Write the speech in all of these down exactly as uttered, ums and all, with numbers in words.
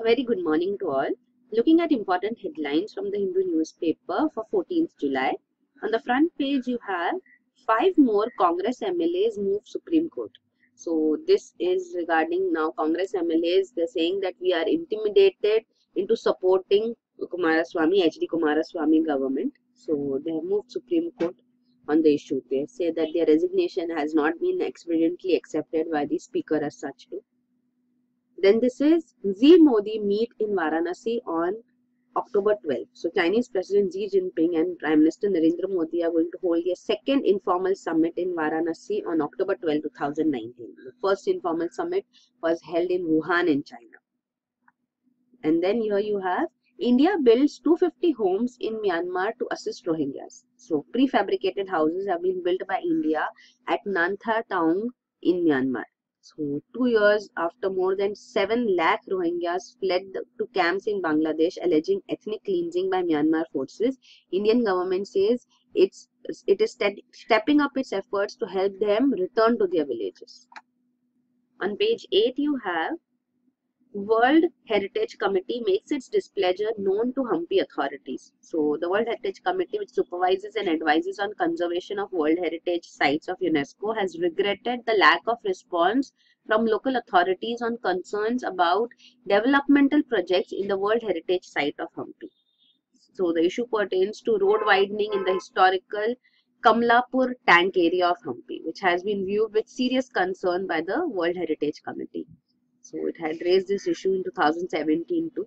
A very good morning to all. Looking at important headlines from the Hindu newspaper for fourteenth July. On the front page you have five more Congress M L As move Supreme Court. So this is regarding now Congress M L As. They're saying that we are intimidated into supporting Kumaraswamy, H D Kumaraswamy government. So they have moved Supreme Court on the issue. They say that their resignation has not been expediently accepted by the speaker as such too. Then this is Xi Modi meet in Varanasi on October twelfth. So Chinese President Xi Jinping and Prime Minister Narendra Modi are going to hold a second informal summit in Varanasi on October twelfth, two thousand nineteen. The first informal summit was held in Wuhan in China. And then here you have India builds two hundred fifty homes in Myanmar to assist Rohingyas. So prefabricated houses have been built by India at Nantha town in Myanmar. So two years after more than seven lakh Rohingyas fled to camps in Bangladesh alleging ethnic cleansing by Myanmar forces, Indian government says it's it is stepping up its efforts to help them return to their villages. On page eight you have World Heritage Committee makes its displeasure known to Hampi authorities. So the World Heritage Committee, which supervises and advises on conservation of World Heritage sites of UNESCO, has regretted the lack of response from local authorities on concerns about developmental projects in the World Heritage Site of Hampi. So the issue pertains to road widening in the historical Kamlapur tank area of Hampi, which has been viewed with serious concern by the World Heritage Committee. So it had raised this issue in two thousand seventeen too.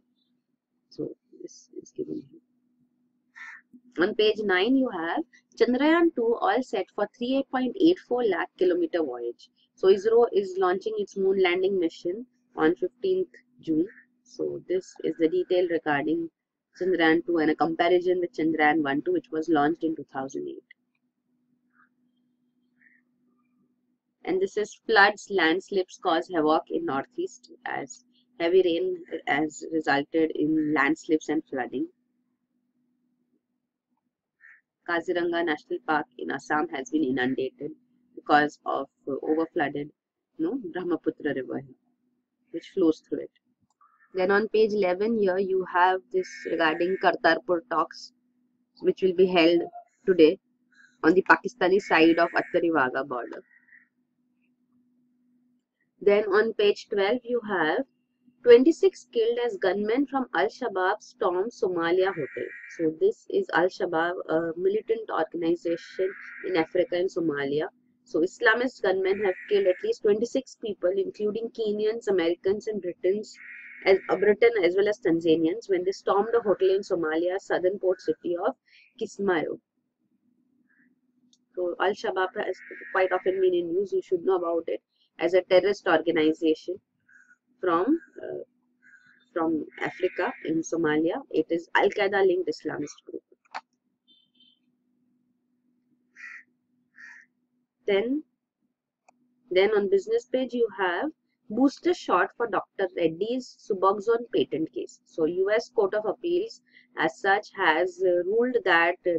So this is given here. On page nine you have Chandrayaan two all set for three point eight four lakh kilometer voyage. So ISRO is launching its moon landing mission on fifteenth June. So this is the detail regarding Chandrayaan two and a comparison with Chandrayaan one two, which was launched in two thousand eight. And this is floods, landslips cause havoc in northeast as heavy rain has resulted in landslips and flooding. Kaziranga National Park in Assam has been inundated because of uh, overflooded, you know, Brahmaputra river, which flows through it. Then on page eleven here you have this regarding Kartarpur talks, which will be held today on the Pakistani side of Attarivaga border. Then on page twelve you have twenty-six killed as gunmen from Al-Shabaab storm Somalia hotel. So this is Al-Shabaab, a militant organization in Africa and Somalia. So Islamist gunmen have killed at least twenty-six people, including Kenyans, Americans and Britons, as uh, Britain as well as Tanzanians, when they stormed a hotel in Somalia's southern port city of Kismayo. So Al-Shabaab has quite often been in news. You should know about it as a terrorist organization from uh, from Africa in Somalia. It is Al-Qaeda linked Islamist group. Then, then on business page you have booster shot for Doctor Reddy's Suboxone patent case. So U S Court of Appeals as such has uh, ruled that uh,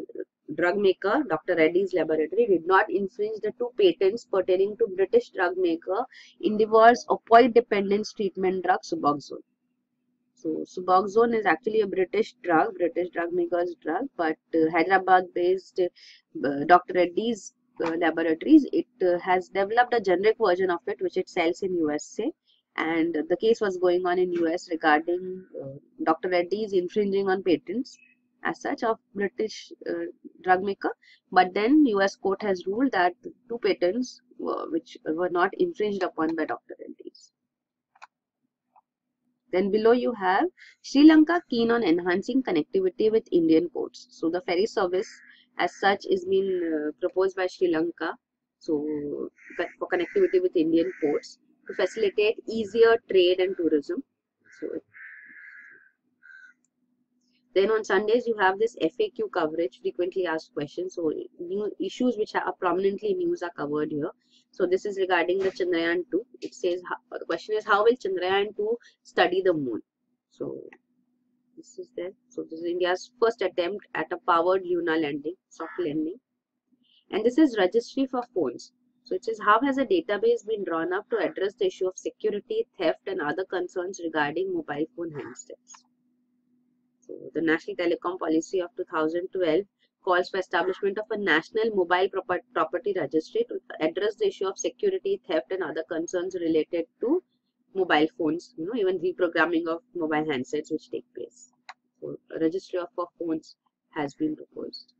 drug maker Doctor Reddy's laboratory did not infringe the two patents pertaining to British drug maker Indivor's opioid dependence treatment drug Suboxone. So Suboxone is actually a British drug, British drug maker's drug, but uh, Hyderabad based uh, Doctor Reddy's uh, laboratories, it uh, has developed a generic version of it which it sells in U S A, and the case was going on in U S regarding uh, Doctor Reddy's infringing on patents as such of British uh, drug maker, but then U S court has ruled that two patents were, which were not infringed upon by Doctor Reddy's. Then below you have Sri Lanka keen on enhancing connectivity with Indian ports. So the ferry service as such is being uh, proposed by Sri Lanka so for connectivity with Indian ports to facilitate easier trade and tourism. So then on Sundays you have this F A Q coverage, frequently asked questions. So new issues which are prominently news are covered here. So this is regarding the Chandrayaan two. It says the question is, how will Chandrayaan two study the moon? So this is there. So this is India's first attempt at a powered lunar landing, soft landing. And this is registry for phones. So it says, how has a database been drawn up to address the issue of security, theft and other concerns regarding mobile phone handsets? So the National Telecom Policy of two thousand twelve calls for establishment of a national mobile property registry to address the issue of security, theft and other concerns related to mobile phones, you know, even reprogramming of mobile handsets which take place. So a registry of for phones has been proposed.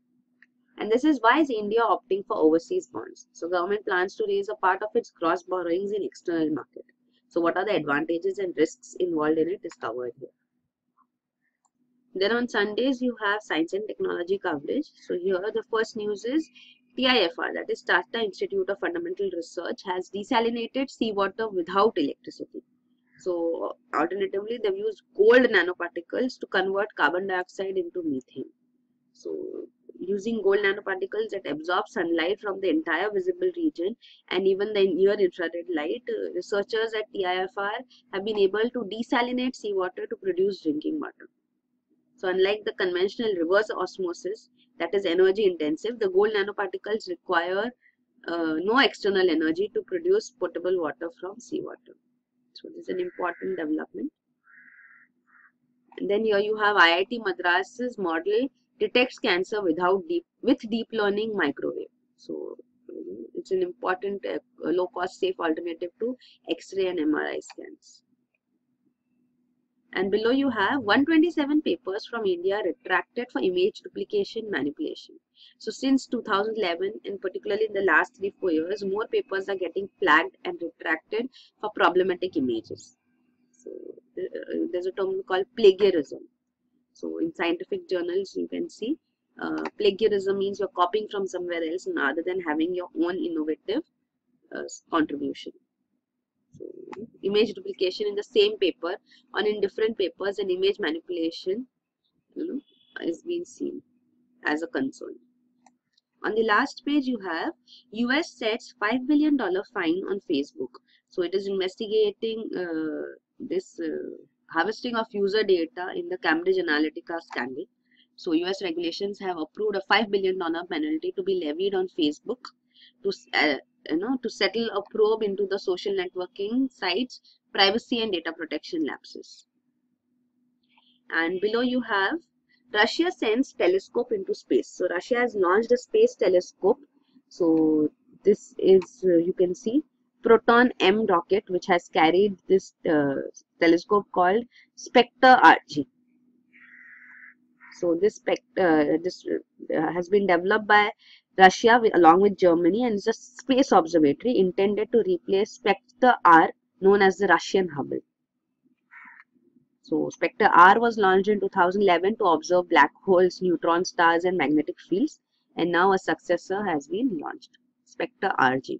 And this is why is India opting for overseas bonds. So government plans to raise a part of its gross borrowings in external market. So what are the advantages and risks involved in it is covered here. Then on Sundays you have science and technology coverage. So here the first news is T I F R, that is Tata Institute of Fundamental Research, has desalinated seawater without electricity. So alternatively they've used gold nanoparticles to convert carbon dioxide into methane. So using gold nanoparticles that absorb sunlight from the entire visible region and even the near infrared light, researchers at T I F R have been able to desalinate seawater to produce drinking water. So unlike the conventional reverse osmosis that is energy intensive, the gold nanoparticles require uh, no external energy to produce potable water from seawater. So this is an important development. And then here you have I I T Madras's model detects cancer without deep, with deep learning microwave. So it's an important uh, low cost safe alternative to X-ray and M R I scans. And below you have one hundred twenty-seven papers from India retracted for image duplication manipulation. So since two thousand eleven, and particularly in the last three, four years, more papers are getting flagged and retracted for problematic images. So uh, there's a term called plagiarism. So in scientific journals, you can see uh, plagiarism means you're copying from somewhere else rather than having your own innovative uh, contribution. So, image duplication in the same paper on in different papers and image manipulation, you know, is being seen as a concern. On the last page you have U S sets five billion dollar fine on Facebook. So it is investigating uh, this uh, harvesting of user data in the Cambridge Analytica scandal. So U S regulations have approved a five billion dollar penalty to be levied on Facebook to uh, you know, to settle a probe into the social networking sites, privacy and data protection lapses. And below you have Russia sends telescope into space. So Russia has launched a space telescope. So this is, uh, you can see, Proton M rocket, which has carried this uh, telescope called Spektr R G. So this Spektr, uh, this uh, has been developed by Russia along with Germany, and it's a space observatory intended to replace Spektr R, known as the Russian Hubble. So Spektr R was launched in two thousand eleven to observe black holes, neutron stars and magnetic fields, and now a successor has been launched, Spektr R G.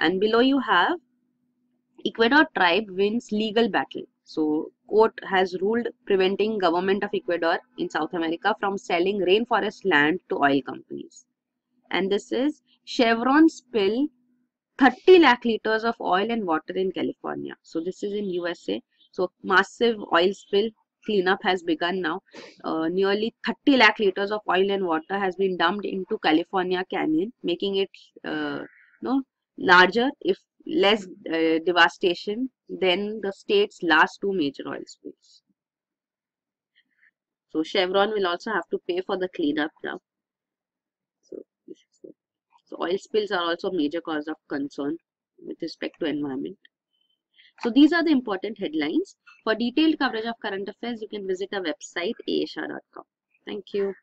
And below you have Ecuador tribe wins legal battle. So court has ruled preventing government of Ecuador in South America from selling rainforest land to oil companies. And this is Chevron spill thirty lakh liters of oil and water in California. So this is in U S A. So massive oil spill cleanup has begun now. Uh, nearly thirty lakh liters of oil and water has been dumped into California Canyon, making it uh, no, larger, if less uh, devastation than the state's last two major oil spills. So Chevron will also have to pay for the cleanup now. So, so oil spills are also a major cause of concern with respect to environment. So these are the important headlines. For detailed coverage of current affairs, you can visit our website A H R dot com. Thank you.